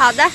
好的。